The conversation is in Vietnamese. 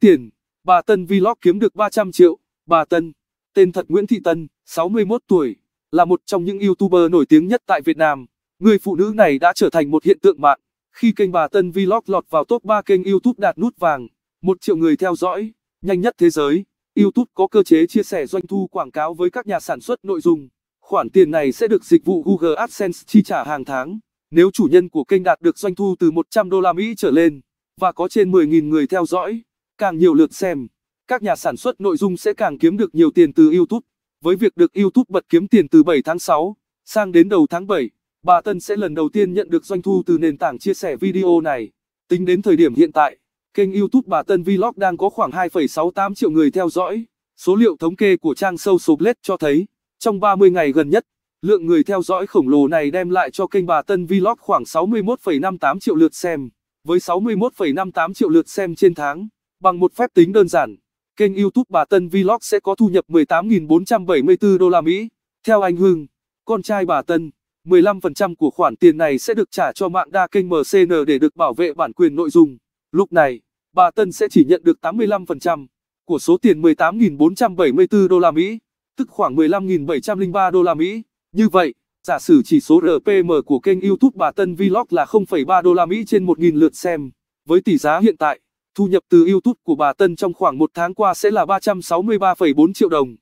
Tiền, bà Tân Vlog kiếm được 300 triệu. Bà Tân, tên thật Nguyễn Thị Tân, 61 tuổi, là một trong những YouTuber nổi tiếng nhất tại Việt Nam. Người phụ nữ này đã trở thành một hiện tượng mạng khi kênh bà Tân Vlog lọt vào top 3 kênh YouTube đạt nút vàng, 1 triệu người theo dõi, nhanh nhất thế giới. YouTube có cơ chế chia sẻ doanh thu quảng cáo với các nhà sản xuất nội dung. Khoản tiền này sẽ được dịch vụ Google AdSense chi trả hàng tháng. Nếu chủ nhân của kênh đạt được doanh thu từ $100 trở lên và có trên 10.000 người theo dõi, càng nhiều lượt xem, các nhà sản xuất nội dung sẽ càng kiếm được nhiều tiền từ YouTube. Với việc được YouTube bật kiếm tiền từ 7 tháng 6 sang đến đầu tháng 7, bà Tân sẽ lần đầu tiên nhận được doanh thu từ nền tảng chia sẻ video này. Tính đến thời điểm hiện tại, kênh YouTube bà Tân Vlog đang có khoảng 2,68 triệu người theo dõi. Số liệu thống kê của trang Social Blade cho thấy, trong 30 ngày gần nhất, lượng người theo dõi khổng lồ này đem lại cho kênh bà Tân Vlog khoảng 61,58 triệu lượt xem. Với 61,58 triệu lượt xem trên tháng, bằng một phép tính đơn giản, kênh YouTube bà Tân Vlog sẽ có thu nhập 18.474 đô la Mỹ. Theo anh Hưng, con trai bà Tân, 15% của khoản tiền này sẽ được trả cho mạng đa kênh MCN để được bảo vệ bản quyền nội dung. Lúc này, bà Tân sẽ chỉ nhận được 85% của số tiền 18.474 đô la Mỹ, tức khoảng 15.703 đô la Mỹ. Như vậy, giả sử chỉ số RPM của kênh YouTube bà Tân Vlog là 0,3 đô la Mỹ trên 1.000 lượt xem. Với tỷ giá hiện tại, thu nhập từ YouTube của bà Tân trong khoảng một tháng qua sẽ là 363,4 triệu đồng.